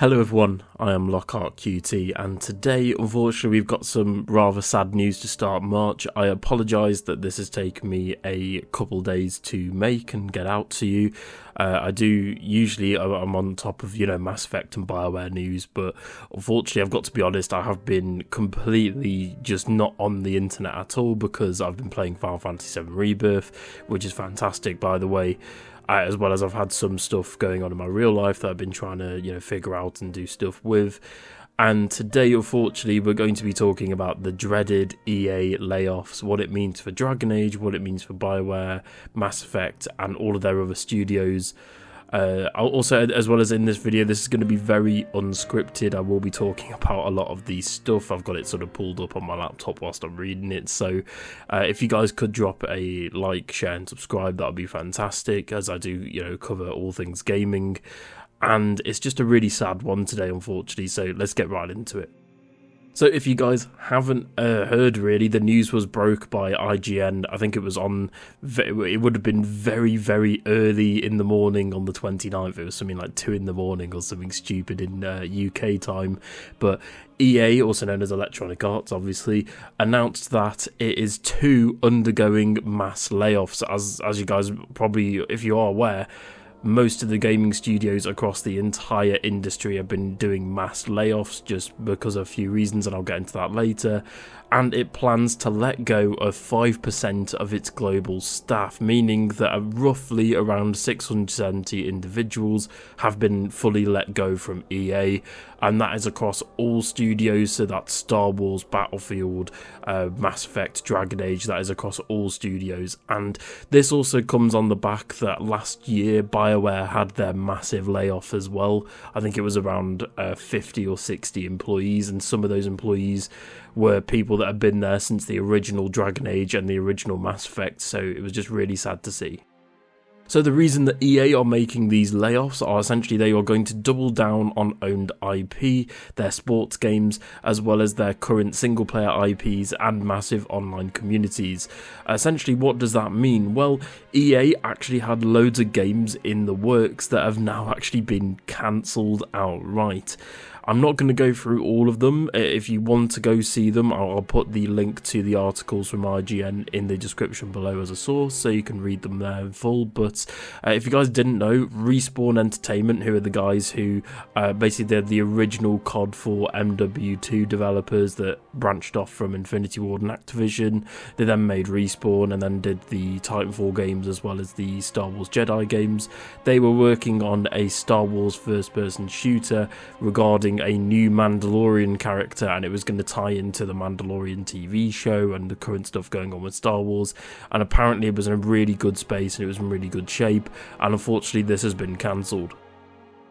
Hello everyone, I am Lockhart QT, and today unfortunately we've got some rather sad news to start March. I apologise that this has taken me a couple days to make and get out to you. I do usually, I'm on top of, you know, Mass Effect and BioWare news, but unfortunately I've got to be honest, I have been completely just not on the internet at all because I've been playing Final Fantasy VII Rebirth, which is fantastic by the way. As well as I've had some stuff going on in my real life that I've been trying to, you know, figure out and do stuff with. And today, unfortunately, we're going to be talking about the dreaded EA layoffs, what it means for Dragon Age, what it means for BioWare, Mass Effect, and all of their other studios. Also, as well as in this video, this is going to be very unscripted. I will be talking about a lot of the stuff. I've got it sort of pulled up on my laptop whilst I'm reading it, so if you guys could drop a like, share and subscribe, that would be fantastic, as I do, you know, cover all things gaming, and it's just a really sad one today, unfortunately, so let's get right into it. So if you guys haven't heard, really, the news was broke by IGN. I think it was on, it would have been very, very early in the morning on the 29th. It was something like 2 in the morning or something stupid in UK time. But EA, also known as Electronic Arts, obviously, announced that it is too undergoing mass layoffs. As you guys probably, if you are aware, most of the gaming studios across the entire industry have been doing mass layoffs just because of a few reasons, and I'll get into that later. And it plans to let go of 5% of its global staff, meaning that roughly around 670 individuals have been fully let go from EA, and that is across all studios. So that's Star Wars, Battlefield, Mass Effect, Dragon Age, that is across all studios. And this also comes on the back that last year BioWare had their massive layoff as well. I think it was around 50 or 60 employees, and some of those employees were people that have been there since the original Dragon Age and the original Mass Effect, so it was just really sad to see. So the reason that EA are making these layoffs are essentially they are going to double down on owned IP, their sports games, as well as their current single player IPs and massive online communities. Essentially, what does that mean? Well, EA actually had loads of games in the works that have now actually been cancelled outright. I'm not going to go through all of them. If you want to go see them, I'll put the link to the articles from IGN in the description below as a source, so you can read them there in full. But if you guys didn't know, Respawn Entertainment, who are the guys who basically they're the original COD4 MW2 developers that branched off from Infinity Ward and Activision. They then made Respawn and then did the Titanfall games as well as the Star Wars Jedi games. They were working on a Star Wars first-person shooter regarding a new Mandalorian character, and it was going to tie into the Mandalorian TV show and the current stuff going on with Star Wars, and apparently it was in a really good space and it was in really good shape, and unfortunately this has been cancelled.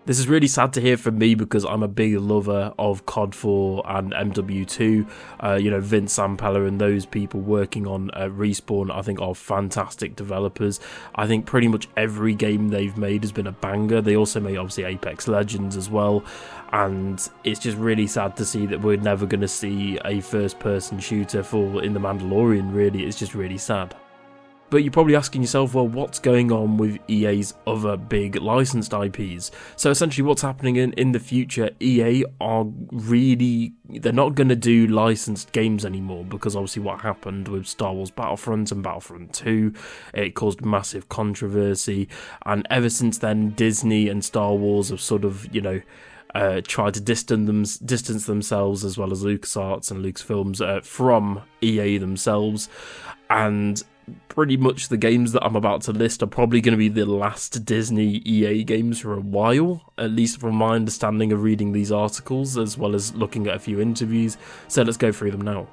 This is really sad to hear from me because I'm a big lover of COD4 and MW2. You know, Vince Sampella and those people working on Respawn, I think, are fantastic developers. I think pretty much every game they've made has been a banger. They also made, obviously, Apex Legends as well. And it's just really sad to see that we're never going to see a first-person shooter for in The Mandalorian, really. It's just really sad. But you're probably asking yourself, well, what's going on with EA's other big licensed IPs? So essentially what's happening in the future, EA are really, they're not going to do licensed games anymore, because obviously what happened with Star Wars Battlefront and Battlefront 2, it caused massive controversy, and ever since then Disney and Star Wars have sort of, you know, try to distance themselves, as well as LucasArts and Lucasfilms, from EA themselves, and pretty much the games that I'm about to list are probably going to be the last Disney EA games for a while, at least from my understanding of reading these articles, as well as looking at a few interviews, so let's go through them now.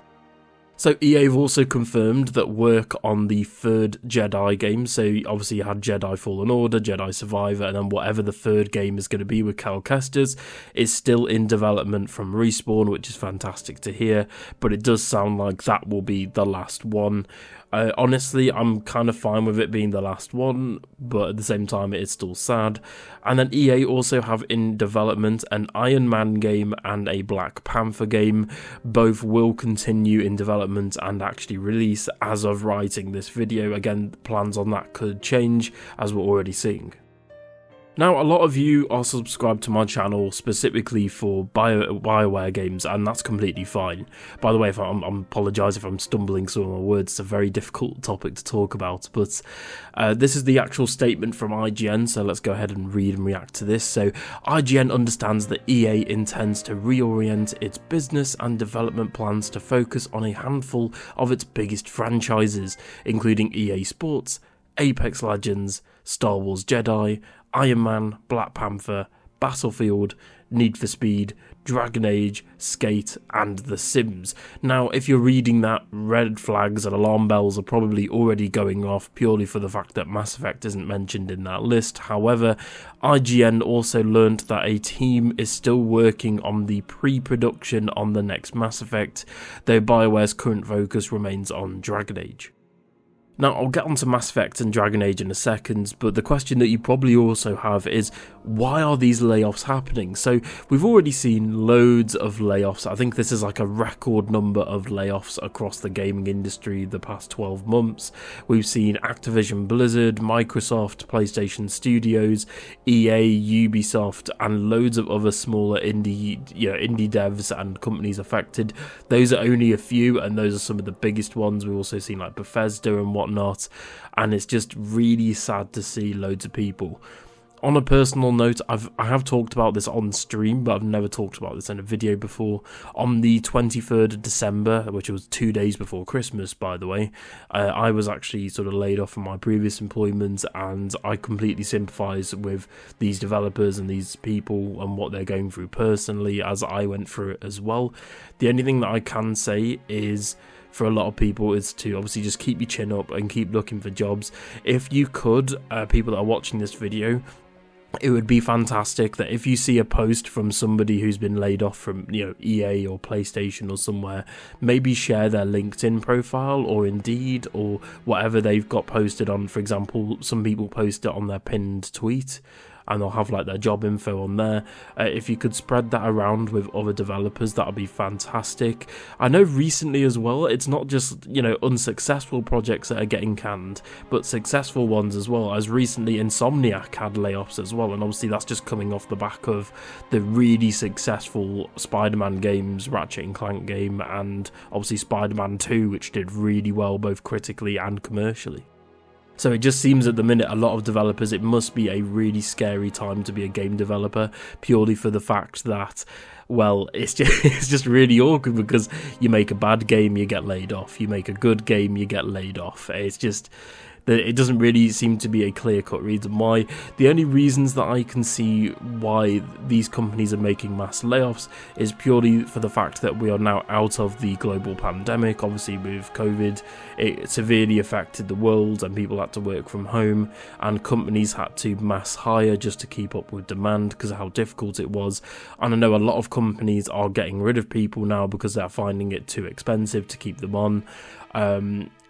So EA have also confirmed that work on the third Jedi game, so obviously you had Jedi Fallen Order, Jedi Survivor, and then whatever the third game is going to be with Cal Kestis, is still in development from Respawn, which is fantastic to hear, but it does sound like that will be the last one. Honestly, I'm kind of fine with it being the last one, but at the same time it is still sad. And then EA also have in development an Iron Man game and a Black Panther game. Both will continue in development and actually release as of writing this video. Again, plans on that could change, as we're already seeing. Now, a lot of you are subscribed to my channel specifically for BioWare games, and that's completely fine. By the way, if I apologise if I'm stumbling some of my words, it's a very difficult topic to talk about, but this is the actual statement from IGN, so let's go ahead and read and react to this. So, IGN understands that EA intends to reorient its business and development plans to focus on a handful of its biggest franchises, including EA Sports, Apex Legends, Star Wars Jedi, Iron Man, Black Panther, Battlefield, Need for Speed, Dragon Age, Skate, and The Sims. Now, if you're reading that, red flags and alarm bells are probably already going off purely for the fact that Mass Effect isn't mentioned in that list. However, IGN also learnt that a team is still working on the pre-production on the next Mass Effect, though BioWare's current focus remains on Dragon Age. Now, I'll get onto Mass Effect and Dragon Age in a second, but the question that you probably also have is, why are these layoffs happening? So, we've already seen loads of layoffs. I think this is like a record number of layoffs across the gaming industry the past 12 months. We've seen Activision Blizzard, Microsoft, PlayStation Studios, EA, Ubisoft, and loads of other smaller indie devs and companies affected. Those are only a few, and those are some of the biggest ones. We've also seen like Bethesda and whatnot, and it's just really sad to see loads of people. On a personal note, I have talked about this on stream, but I've never talked about this in a video before. On the 23rd of December, which was 2 days before Christmas, by the way, I was actually sort of laid off from my previous employment, and I completely sympathise with these developers and these people and what they're going through personally, as I went through it as well. The only thing that I can say is, for a lot of people, is to obviously just keep your chin up and keep looking for jobs. If you could, people that are watching this video, it would be fantastic that if you see a post from somebody who's been laid off from, you know, EA or PlayStation or somewhere, maybe share their LinkedIn profile or Indeed or whatever they've got posted on. For example, some people post it on their pinned tweet, and they'll have like their job info on there. If you could spread that around with other developers, that would be fantastic. I know recently as well, it's not just, you know, unsuccessful projects that are getting canned, but successful ones as well. As recently Insomniac had layoffs as well, and obviously that's just coming off the back of the really successful Spider-Man games, Ratchet and Clank game, and obviously Spider-Man 2, which did really well both critically and commercially. So it just seems at the minute, a lot of developers, it must be a really scary time to be a game developer, purely for the fact that, well, it's just really awkward, because you make a bad game, you get laid off. You make a good game, you get laid off. It's just, it doesn't really seem to be a clear-cut reason why. The only reasons that I can see why these companies are making mass layoffs is purely for the fact that we are now out of the global pandemic. Obviously, with COVID, it severely affected the world, and people had to work from home, and companies had to mass hire just to keep up with demand because of how difficult it was. And I know a lot of companies are getting rid of people now because they're finding it too expensive to keep them on.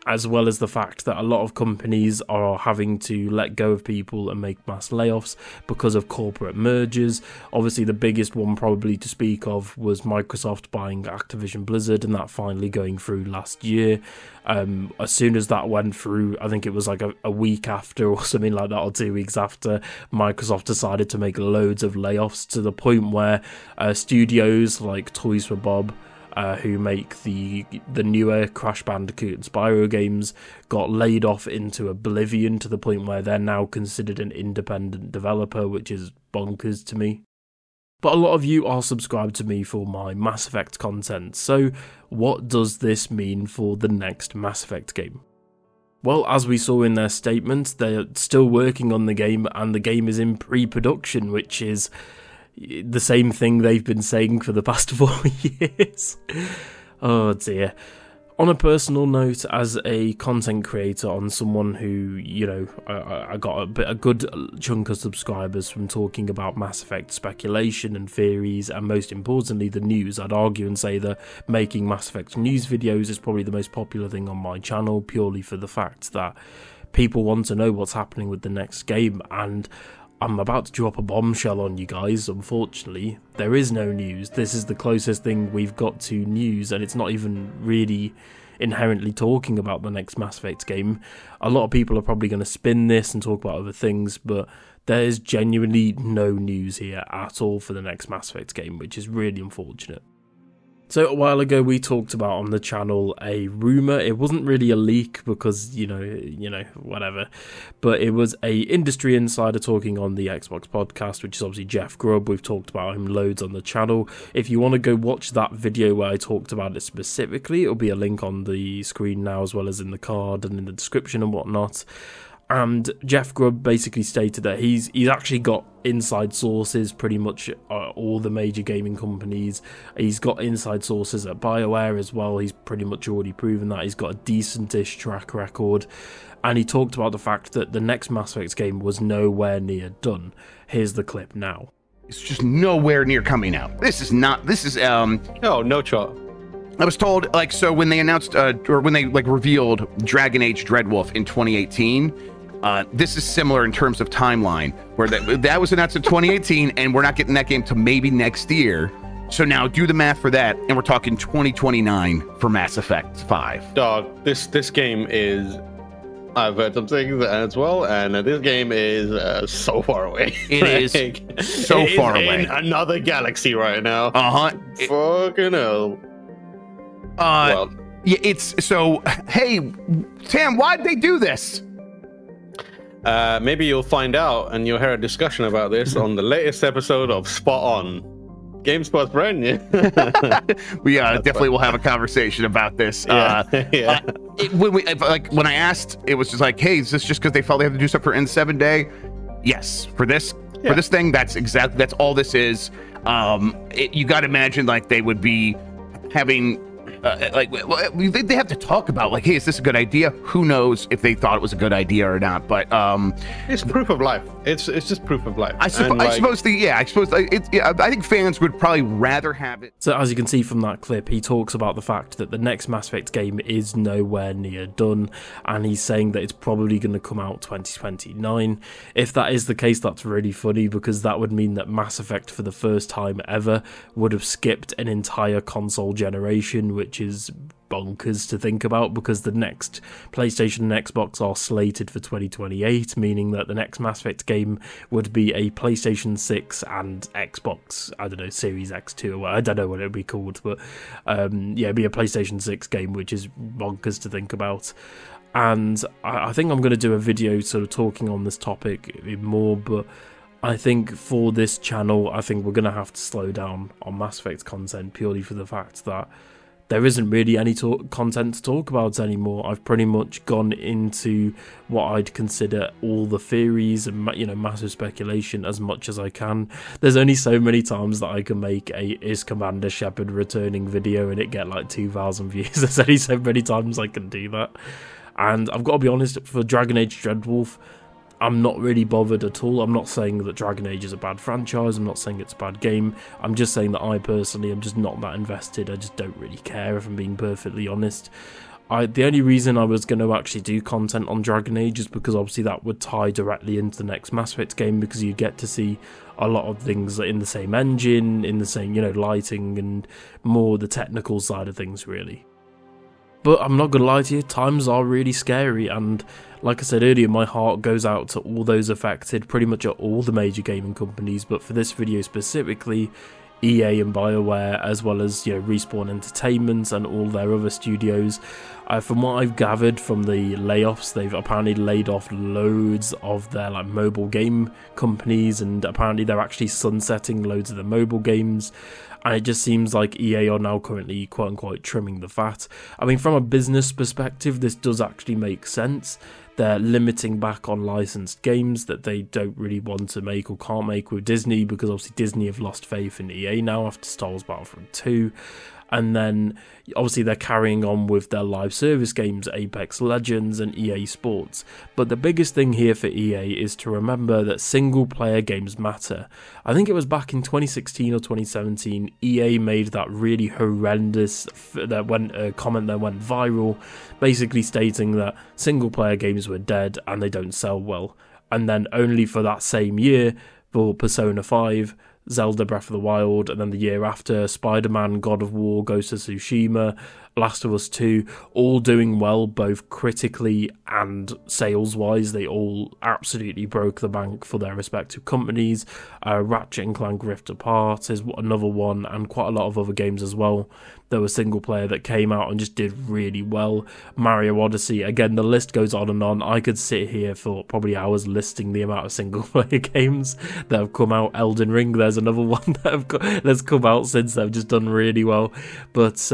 As well as the fact that a lot of companies are having to let go of people and make mass layoffs because of corporate mergers. Obviously, the biggest one probably to speak of was Microsoft buying Activision Blizzard, and that finally going through last year. As soon as that went through, I think it was like a week after or something like that, or 2 weeks after, Microsoft decided to make loads of layoffs, to the point where studios like Toys for Bob, who make the newer Crash Bandicoot and Spyro games, got laid off into oblivion, to the point where they're now considered an independent developer, which is bonkers to me. But a lot of you are subscribed to me for my Mass Effect content, so what does this mean for the next Mass Effect game? Well, as we saw in their statement, they're still working on the game, and the game is in pre-production, which is the same thing they've been saying for the past 4 years. Oh dear. On a personal note, as a content creator, on someone who, you know, I got a good chunk of subscribers from talking about Mass Effect speculation and theories, and most importantly, the news. I'd argue and say that making Mass Effect news videos is probably the most popular thing on my channel, purely for the fact that people want to know what's happening with the next game. And I'm about to drop a bombshell on you guys, unfortunately. There is no news. This is the closest thing we've got to news, and it's not even really inherently talking about the next Mass Effect game. A lot of people are probably going to spin this and talk about other things, but there is genuinely no news here at all for the next Mass Effect game, which is really unfortunate. So a while ago we talked about on the channel a rumour, it wasn't really a leak because, you know, whatever, but it was a industry insider talking on the Xbox podcast, which is obviously Jeff Grubb. We've talked about him loads on the channel. If you want to go watch that video where I talked about it specifically, it'll be a link on the screen now as well as in the card and in the description and whatnot. And Jeff Grubb basically stated that he's actually got inside sources pretty much all the major gaming companies. He's got inside sources at BioWare as well. He's pretty much already proven that. He's got a decentish track record. And he talked about the fact that the next Mass Effect game was nowhere near done. Here's the clip now. It's just nowhere near coming out. I was told, like, so when they announced, or when they, like, revealed Dragon Age: Dreadwolf in 2018, this is similar in terms of timeline, where that was announced in 2018, and we're not getting that game till maybe next year. So now do the math for that, and we're talking 2029 for Mass Effect 5. Dog, this game is... I've heard some things as well, and this game is so far away. It is so far away. In another galaxy right now. Fucking hell. Well, yeah, it's so. Hey, Tam, why'd they do this? Maybe you'll find out, and you'll hear a discussion about this on the latest episode of Spot On, GameSpot's brand new. We definitely will have a conversation about this. When I asked, it was just like, hey, is this just because they felt they had to do stuff for N7 Day? Yes, for this thing, that's all this is. You got to imagine like they would be having. They have to talk about, like, hey, is this a good idea? Who knows if they thought it was a good idea or not? But it's proof of life. It's just proof of life. I think fans would probably rather have it. So as you can see from that clip, he talks about the fact that the next Mass Effect game is nowhere near done, and he's saying that it's probably going to come out 2029. If that is the case, that's really funny because that would mean that Mass Effect, for the first time ever, would have skipped an entire console generation, which is bonkers to think about because the next PlayStation and Xbox are slated for 2028, meaning that the next Mass Effect game would be a PlayStation 6 and Xbox, I don't know, Series X2, or I don't know what it would be called, but yeah, it'd be a PlayStation 6 game, which is bonkers to think about. And I think I'm going to do a video sort of talking on this topic more, but I think for this channel, I think we're going to have to slow down on Mass Effect content purely for the fact that there isn't really any content to talk about anymore. I've pretty much gone into what I'd consider all the theories and, you know, massive speculation as much as I can. There's only so many times that I can make a "Is Commander Shepard returning?" video and it get like 2,000 views. There's only so many times I can do that. And I've got to be honest, for Dragon Age Dreadwolf, I'm not really bothered at all. I'm not saying that Dragon Age is a bad franchise. I'm not saying it's a bad game. I'm just saying that I personally am just not that invested. I just don't really care, if I'm being perfectly honest. The only reason I was going to actually do content on Dragon Age is because obviously that would tie directly into the next Mass Effect game, because you get to see a lot of things in the same engine, in the same, you know, lighting and more the technical side of things, really. But I'm not going to lie to you, times are really scary, and like I said earlier, my heart goes out to all those affected, pretty much at all the major gaming companies, but for this video specifically, EA and BioWare, as well as, you know, Respawn Entertainment and all their other studios. From what I've gathered from the layoffs, they've apparently laid off loads of their like mobile game companies, and apparently they're actually sunsetting loads of the mobile games. And it just seems like EA are now currently quote unquote trimming the fat. I mean, from a business perspective, this does actually make sense. They're limiting back on licensed games that they don't really want to make or can't make with Disney, because obviously Disney have lost faith in EA now after Star Wars Battlefront 2. And then obviously they're carrying on with their live service games, Apex Legends and EA Sports. But the biggest thing here for EA is to remember that single player games matter. I think it was back in 2016 or 2017, EA made that really horrendous comment that went viral, basically stating that single player games were dead and they don't sell well. And then only for that same year, for Persona 5, Zelda Breath of the Wild, and then the year after, Spider-Man, God of War, Ghost of Tsushima, Last of Us 2, all doing well both critically and sales-wise. They all absolutely broke the bank for their respective companies. Ratchet & Clank Rift Apart is another one, and quite a lot of other games as well. There was single player that came out and just did really well. Mario Odyssey, again, the list goes on and on. I could sit here for probably hours listing the amount of single player games that have come out. Elden Ring, there's another one that that's come out since. They've just done really well. But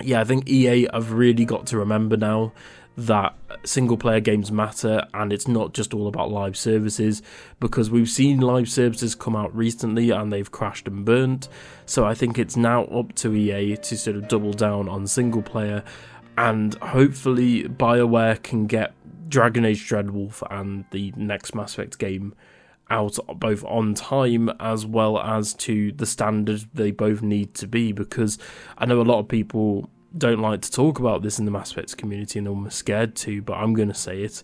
yeah, I think EA have really got to remember now that single player games matter, and it's not just all about live services, because we've seen live services come out recently and they've crashed and burnt. So I think it's now up to EA to sort of double down on single player, and hopefully BioWare can get Dragon Age: Dreadwolf and the next Mass Effect game out both on time as well as to the standard they both need to be, because I know a lot of people don't like to talk about this in the Mass Effect community and I'm scared to, but I'm going to say it.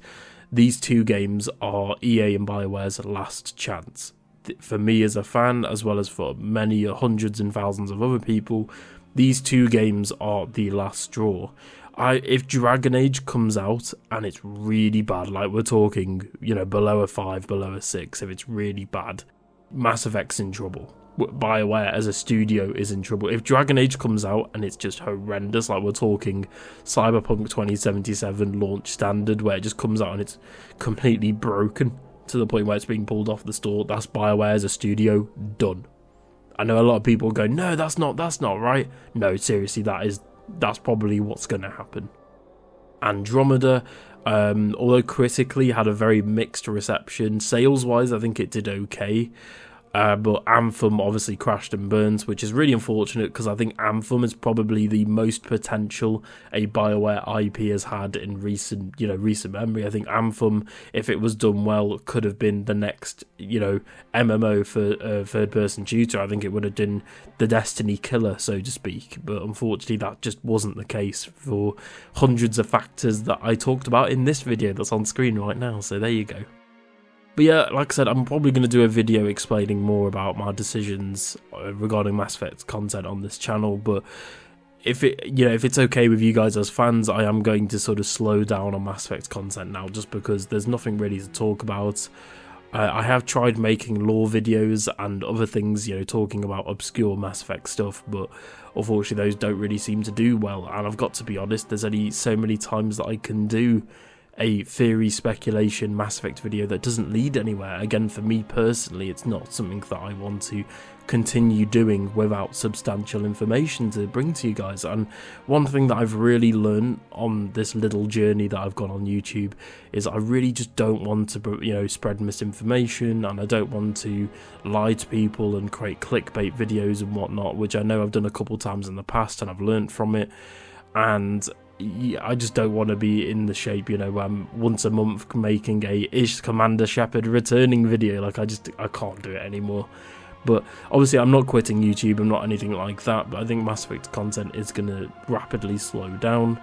These two games are EA and BioWare's last chance. For me as a fan, as well as for many hundreds and thousands of other people, these two games are the last straw. If Dragon Age comes out and it's really bad, like we're talking, you know, below a 5, below a 6, if it's really bad, Mass Effect's in trouble. BioWare as a studio is in trouble. If Dragon Age comes out and it's just horrendous, like we're talking Cyberpunk 2077 launch standard, where it just comes out and it's completely broken to the point where it's being pulled off the store, that's BioWare as a studio done. I know a lot of people go, no, that's not right. No, seriously, that's probably what's going to happen. Andromeda, although critically had a very mixed reception, sales-wise I think it did okay. But Anthem obviously crashed and burns, which is really unfortunate, because I think Anthem is probably the most potential a BioWare IP has had in recent memory. I think Anthem, if it was done well, could have been the next, you know, MMO for third-person shooter. I think it would have been the Destiny killer, so to speak. But unfortunately, that just wasn't the case for hundreds of factors that I talked about in this video that's on screen right now. So there you go. But yeah, like I said, I'm probably going to do a video explaining more about my decisions regarding Mass Effect content on this channel, but if it's okay with you guys as fans, I am going to sort of slow down on Mass Effect content now, just because there's nothing really to talk about. I have tried making lore videos and other things, you know, talking about obscure Mass Effect stuff, but unfortunately those don't really seem to do well, and I've got to be honest, there's only so many times that I can do a theory, speculation, Mass Effect video that doesn't lead anywhere. Again, for me personally, it's not something that I want to continue doing without substantial information to bring to you guys. And one thing that I've really learned on this little journey that I've gone on YouTube is I really just don't want to, you know, spread misinformation, and I don't want to lie to people and create clickbait videos and whatnot, which I know I've done a couple times in the past and I've learned from it. And I just don't want to be in the shape, you know, once a month making a Ish Commander Shepard returning video. Like, I can't do it anymore. But obviously I'm not quitting YouTube, I'm not anything like that, but I think Mass Effect content is going to rapidly slow down.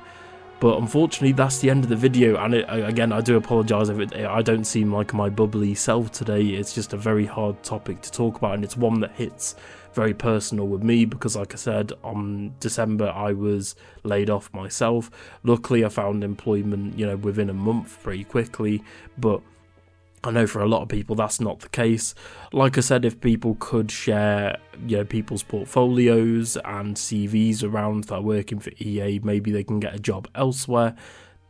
But unfortunately, that's the end of the video, and again, I do apologise if I don't seem like my bubbly self today. It's just a very hard topic to talk about, and it's one that hits very personal with me, because like I said, on December I was laid off myself. Luckily, I found employment, you know, within a month pretty quickly, but I know for a lot of people that's not the case. Like I said, if people could share, you know, people's portfolios and CVs around that are working for EA, maybe they can get a job elsewhere.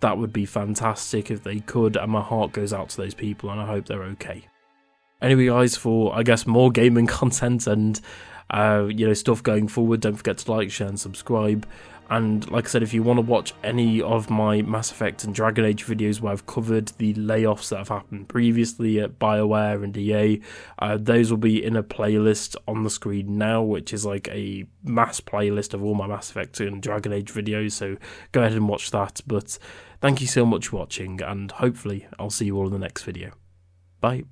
That would be fantastic if they could, and my heart goes out to those people, and I hope they're okay. Anyway guys, for I guess more gaming content and you know, stuff going forward, don't forget to like, share and subscribe. And like I said, if you want to watch any of my Mass Effect and Dragon Age videos where I've covered the layoffs that have happened previously at BioWare and EA, those will be in a playlist on the screen now, which is like a mass playlist of all my Mass Effect and Dragon Age videos, so go ahead and watch that. But thank you so much for watching, and hopefully I'll see you all in the next video. Bye.